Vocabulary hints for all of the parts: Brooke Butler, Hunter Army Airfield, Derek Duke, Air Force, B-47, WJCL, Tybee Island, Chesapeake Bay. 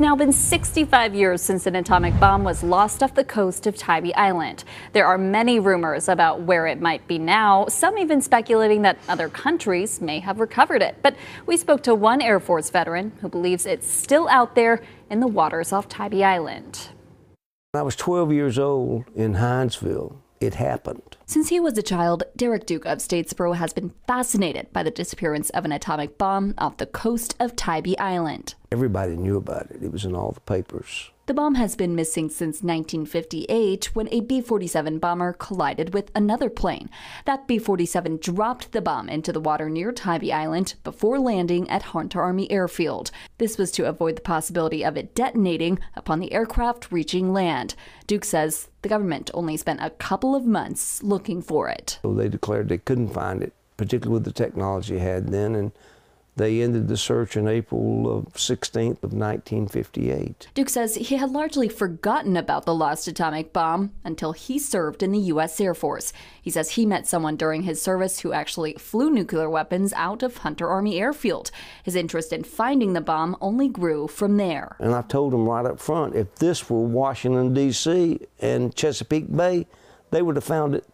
it's now been 65 years since an atomic bomb was lost off the coast of Tybee Island. There are many rumors about where it might be now, some even speculating that other countries may have recovered it. But we spoke to one Air Force veteran who believes it's still out there in the waters off Tybee Island. I was 12 years old in Hinesville. It happened. Since he was a child, Derek Duke of Statesboro has been fascinated by the disappearance of an atomic bomb off the coast of Tybee Island. Everybody knew about it. It was in all the papers. The bomb has been missing since 1958 when a B-47 bomber collided with another plane. That B-47 dropped the bomb into the water near Tybee Island before landing at Hunter Army Airfield. This was to avoid the possibility of it detonating upon the aircraft reaching land. Duke says the government only spent a couple of months looking for it. So they declared they couldn't find it, particularly with the technology they had then, and they ended the search in April of 16th of 1958. Duke says he had largely forgotten about the lost atomic bomb until he served in the U.S. Air Force. He says he met someone during his service who actually flew nuclear weapons out of Hunter Army Airfield. His interest in finding the bomb only grew from there. And I told him right up front, if this were Washington, D.C. and Chesapeake Bay, they would have found it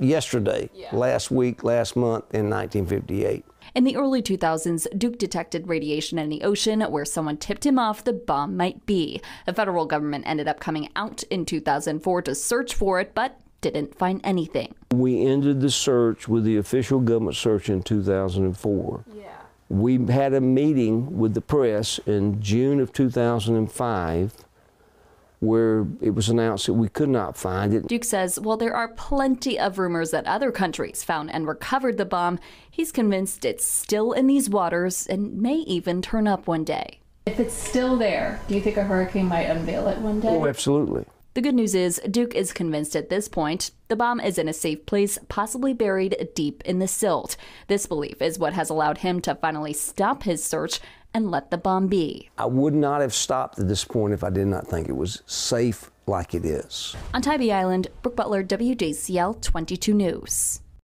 yesterday, last week, last month in 1958. In the early 2000s, Duke detected radiation in the ocean where someone tipped him off the bomb might be. The federal government ended up coming out in 2004 to search for it, but didn't find anything. We ended the search with the official government search in 2004. We had a meeting with the press in June of 2005 where it was announced that we could not find it. Duke says while there are plenty of rumors that other countries found and recovered the bomb, he's convinced it's still in these waters and may even turn up one day. If it's still there, do you think a hurricane might unveil it one day? Oh, absolutely. The good news is Duke is convinced at this point the bomb is in a safe place, possibly buried deep in the silt. This belief is what has allowed him to finally stop his search and let the bomb be. I would not have stopped at this point if I did not think it was safe like it is. On Tybee Island, Brooke Butler, WJCL 22 News.